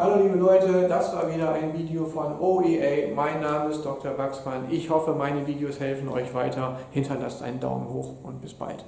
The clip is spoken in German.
Hallo liebe Leute, das war wieder ein Video von OEA. Mein Name ist Dr. Baxmann. Ich hoffe, meine Videos helfen euch weiter. Hinterlasst einen Daumen hoch und bis bald.